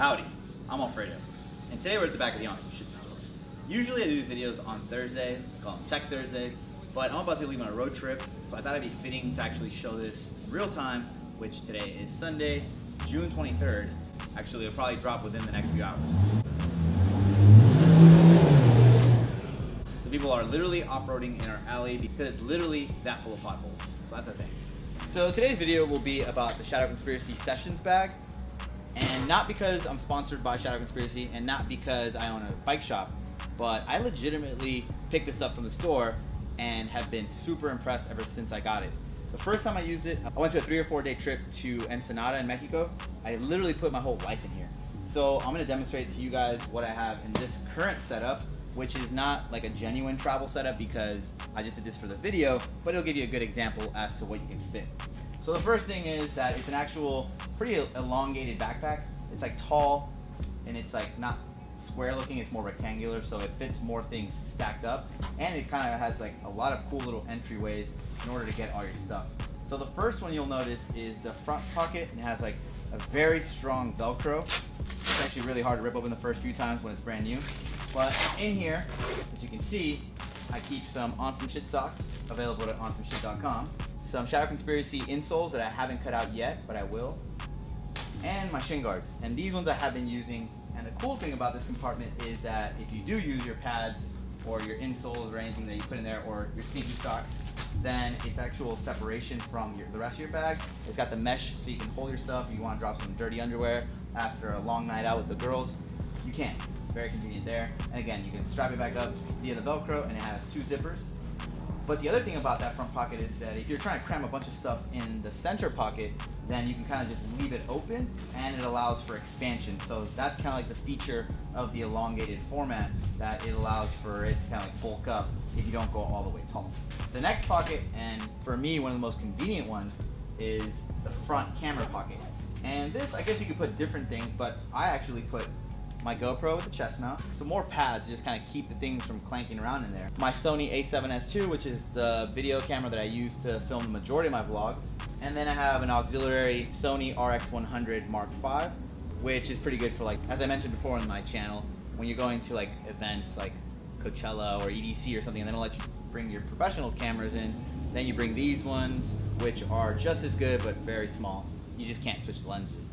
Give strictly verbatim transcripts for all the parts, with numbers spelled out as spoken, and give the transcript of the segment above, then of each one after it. Howdy, I'm Alfredo, and today we're at the back of the Awesome Shit store. Usually I do these videos on Thursday, I call them Tech Thursdays, but I'm about to leave on a road trip, so I thought it'd be fitting to actually show this in real time, which today is Sunday, June twenty-third. Actually, it'll probably drop within the next few hours. So people are literally off-roading in our alley because it's literally that full of potholes, so that's the thing. So today's video will be about the Shadow Conspiracy Sessions bag. And not because I'm sponsored by Shadow Conspiracy and not because I own a bike shop, but I legitimately picked this up from the store and have been super impressed ever since I got it. The first time I used it, I went to a three or four day trip to Ensenada in Mexico. I literally put my whole life in here. So I'm gonna demonstrate to you guys what I have in this current setup, which is not like a genuine travel setup because I just did this for the video, but it'll give you a good example as to what you can fit. So the first thing is that it's an actual pretty elongated backpack. It's like tall and it's like not square looking, it's more rectangular, so it fits more things stacked up, and it kind of has like a lot of cool little entryways in order to get all your stuff. So the first one you'll notice is the front pocket, and it has like a very strong Velcro. It's actually really hard to rip open the first few times when it's brand new. But in here, as you can see, I keep some Awesome Shit socks available at awesome shit dot com. Some Shadow Conspiracy insoles that I haven't cut out yet, but I will. And my shin guards. And these ones I have been using. And the cool thing about this compartment is that if you do use your pads or your insoles or anything that you put in there, or your sneaky socks, then it's actual separation from your, the rest of your bag. It's got the mesh so you can hold your stuff. If you want to drop some dirty underwear after a long night out with the girls, you can. Very convenient there. And again, you can strap it back up via the Velcro, and it has two zippers. But the other thing about that front pocket is that if you're trying to cram a bunch of stuff in the center pocket, then you can kind of just leave it open, and it allows for expansion. So that's kind of like the feature of the elongated format, that it allows for it to kind of like bulk up if you don't go all the way tall. The next pocket, and for me one of the most convenient ones, is the front camera pocket. And this, I guess you could put different things, but I actually put my GoPro with the chest mount, so more pads just kind of keep the things from clanking around in there. My Sony A seven S two, which is the video camera that I use to film the majority of my vlogs. And then I have an auxiliary Sony R X one hundred Mark five, which is pretty good for, like, as I mentioned before on my channel, when you're going to like events like Coachella or E D C or something, and then it'll let you bring your professional cameras in. Then you bring these ones, which are just as good, but very small. You just can't switch the lenses.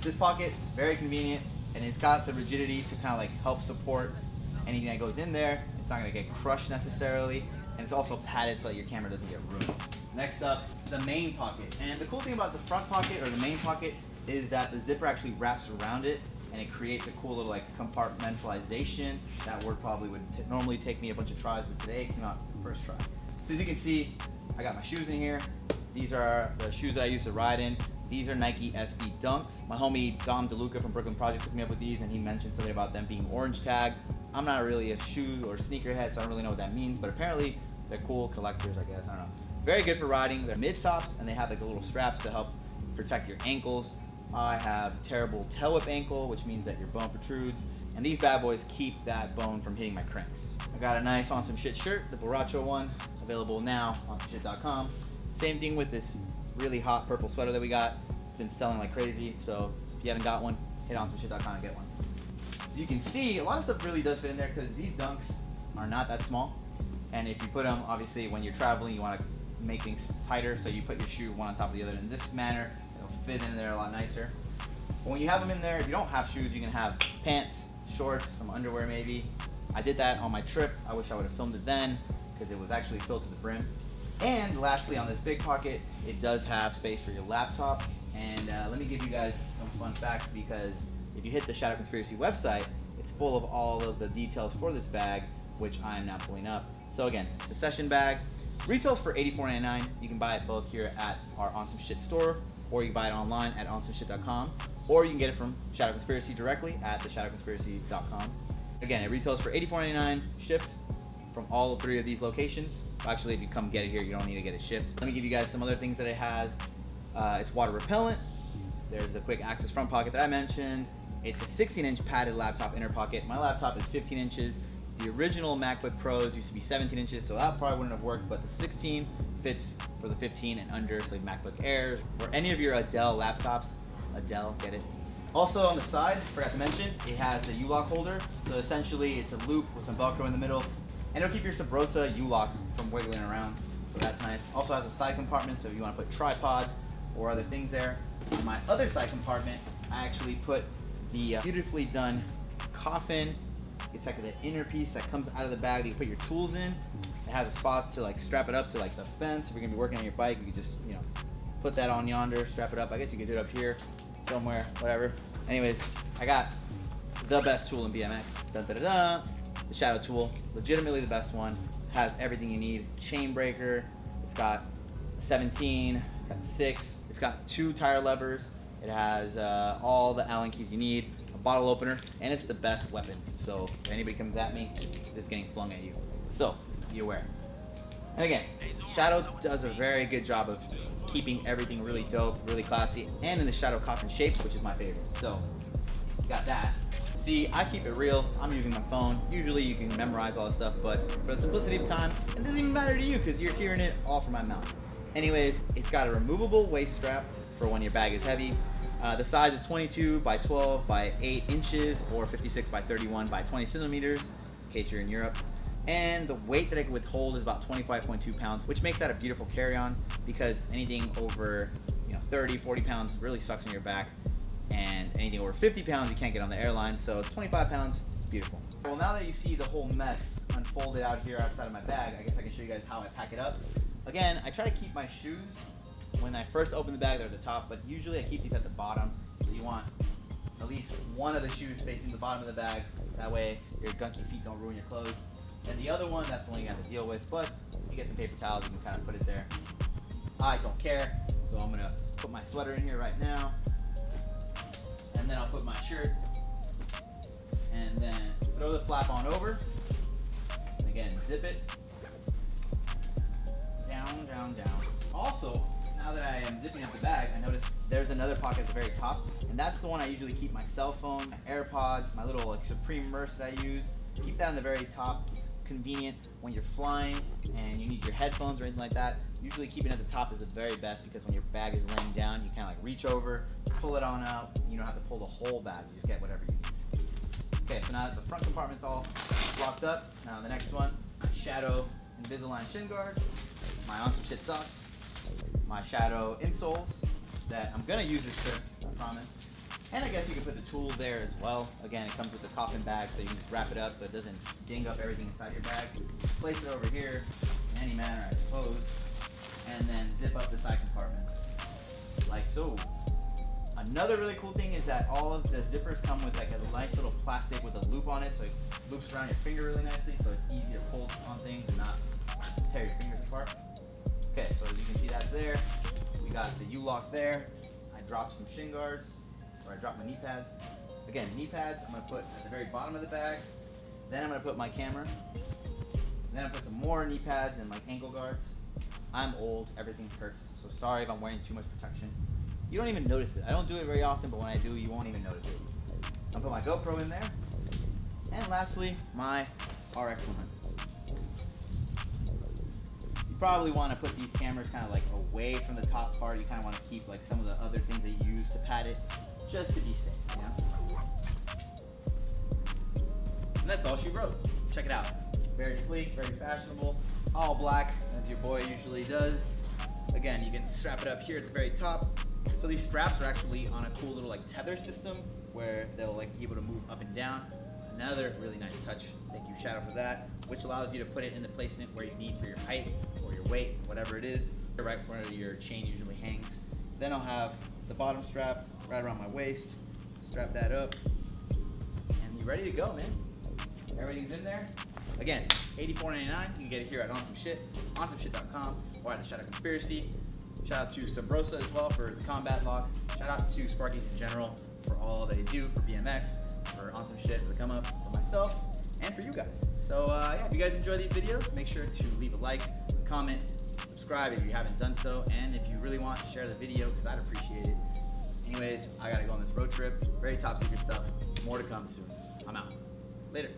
This pocket, very convenient. And it's got the rigidity to kind of like help support anything that goes in there. It's not gonna get crushed necessarily. And it's also padded so that your camera doesn't get ruined. Next up, the main pocket. And the cool thing about the front pocket, or the main pocket, is that the zipper actually wraps around it, and it creates a cool little like compartmentalization. That word probably would t normally take me a bunch of tries, but today it came out first try. So as you can see, I got my shoes in here. These are the shoes that I used to ride in. These are Nike S B Dunks. My homie Dom DeLuca from Brooklyn Project hooked me up with these, and he mentioned something about them being orange tag. I'm not really a shoe or sneakerhead, so I don't really know what that means, but apparently they're cool collectors, I guess, I don't know. Very good for riding. They're mid tops, and they have like little straps to help protect your ankles. I have terrible tail whip ankle, which means that your bone protrudes, and these bad boys keep that bone from hitting my cranks. I got a nice Awesome Shit shirt, the Borracho one, available now on awesome shit dot com. Same thing with this really hot purple sweater that we got. It's been selling like crazy, so if you haven't got one, hit awesome shit dot com and get one. So you can see a lot of stuff really does fit in there, because these Dunks are not that small, and if you put them, obviously when you're traveling you want to make things tighter, so you put your shoe one on top of the other in this manner. It'll fit in there a lot nicer. But when you have them in there, if you don't have shoes, you can have pants, shorts, some underwear maybe. I did that on my trip. I wish I would have filmed it then, because it was actually filled to the brim. And lastly, on this big pocket, it does have space for your laptop. And uh, let me give you guys some fun facts, because if you hit the Shadow Conspiracy website, it's full of all of the details for this bag, which I am not pulling up. So again, it's a session bag. Retails for eighty-four ninety-nine. You can buy it both here at our Awesome Shit store, or you can buy it online at awesome shit dot com, or you can get it from Shadow Conspiracy directly at the shadow conspiracy dot com. Again, it retails for eighty-four ninety-nine, shipped from all three of these locations. Actually, if you come get it here, you don't need to get it shipped. Let me give you guys some other things that it has. Uh, it's water repellent. There's a quick access front pocket that I mentioned. It's a sixteen inch padded laptop inner pocket. My laptop is fifteen inches. The original MacBook Pros used to be seventeen inches, so that probably wouldn't have worked, but the sixteen fits for the fifteen and under, so like MacBook Airs or any of your Dell laptops. Adele, get it. Also on the side, forgot to mention, it has a U-lock holder. So essentially it's a loop with some Velcro in the middle, and it'll keep your Subrosa U-lock from wiggling around. So that's nice. Also has a side compartment, so if you want to put tripods or other things there. In my other side compartment, I actually put the beautifully done coffin. It's like the inner piece that comes out of the bag that you put your tools in. It has a spot to like strap it up to like the fence. If you're gonna be working on your bike, you can just, you know, put that on yonder, strap it up. I guess you could do it up here, somewhere, whatever. Anyways, I got the best tool in B M X. Dun, da, da, da. The Shadow Tool, legitimately the best one. Has everything you need. Chain breaker. It's got seventeen. It's got six. It's got two tire levers. It has uh, all the Allen keys you need. A bottle opener, and it's the best weapon. So if anybody comes at me, it's getting flung at you. So be aware. And again, Shadow does a very good job of keeping everything really dope, really classy, and in the Shadow Coffin shape, which is my favorite. So got that. See, I keep it real. I'm using my phone. Usually you can memorize all this stuff, but for the simplicity of time, it doesn't even matter to you because you're hearing it all from my mouth. Anyways, it's got a removable waist strap for when your bag is heavy. Uh, the size is twenty-two by twelve by eight inches or fifty-six by thirty-one by twenty centimeters, in case you're in Europe. And the weight that I can withhold is about twenty-five point two pounds, which makes that a beautiful carry-on because anything over, you know, thirty, forty pounds really sucks on your back. And anything over fifty pounds, you can't get on the airline. So twenty-five pounds, beautiful. Well, now that you see the whole mess unfolded out here outside of my bag, I guess I can show you guys how I pack it up. Again, I try to keep my shoes. When I first open the bag, they're at the top, but usually I keep these at the bottom. So you want at least one of the shoes facing the bottom of the bag. That way your gunky feet don't ruin your clothes. And the other one, that's the one you have to deal with, but you get some paper towels, you can kind of put it there. I don't care, so I'm gonna put my sweater in here right now, and then I'll put my shirt, and then throw the flap on over. And again, zip it. Down, down, down. Also, now that I am zipping up the bag, I noticed there's another pocket at the very top, and that's the one I usually keep my cell phone, my AirPods, my little like Supreme merch that I use. Keep that on the very top. It's convenient when you're flying and you need your headphones or anything like that. Usually keeping it at the top is the very best because when your bag is laying down, you kind of like reach over, pull it on out. You don't have to pull the whole bag. You just get whatever you need. Okay, so now that the front compartment's all locked up, now the next one, my Shadow Invisalign shin guards, my Awesome Shit socks, my Shadow insoles that I'm gonna use this trip, I promise. And I guess you can put the tool there as well. Again, it comes with the coffin bag, so you can just wrap it up so it doesn't ding up everything inside your bag. Place it over here in any manner, I suppose, and then zip up the side compartments like so. Another really cool thing is that all of the zippers come with like a nice little plastic with a loop on it, so it loops around your finger really nicely, so it's easy to pull on things and not tear your fingers apart. Okay, so as you can see, that's there. We got the U-lock there. I dropped some shin guards, or I dropped my knee pads. Again, knee pads I'm gonna put at the very bottom of the bag. Then I'm gonna put my camera. Then I put some more knee pads and like ankle guards. I'm old, everything hurts. So sorry if I'm wearing too much protection. You don't even notice it. I don't do it very often, but when I do, you won't even notice it. I'll put my GoPro in there. And lastly, my R X one hundred. Probably want to put these cameras kind of like away from the top part. You kind of want to keep like some of the other things that you use to pad it, just to be safe, you know? And that's all she wrote. Check it out. Very sleek, very fashionable, all black, as your boy usually does. Again, you can strap it up here at the very top. So these straps are actually on a cool little like tether system where they'll like be able to move up and down. Another really nice touch, thank you Shadow for that, which allows you to put it in the placement where you need for your height or your weight, whatever it is, right where your chain usually hangs. Then I'll have the bottom strap right around my waist, strap that up, and you're ready to go, man. Everything's in there. Again, eighty-four ninety-nine, you can get it here at Awesome Shit, awesome shit dot com, or at The Shadow Conspiracy. Shout out to Subrosa as well for the combat lock. Shout out to Sparkys in general for all they do for B M X. For Awesome Shit, for the come up, for myself, and for you guys. So uh, yeah, if you guys enjoy these videos, make sure to leave a like, comment, subscribe if you haven't done so, and if you really want, share the video, because I'd appreciate it. Anyways, I gotta go on this road trip. Very top secret stuff. More to come soon. I'm out. Later.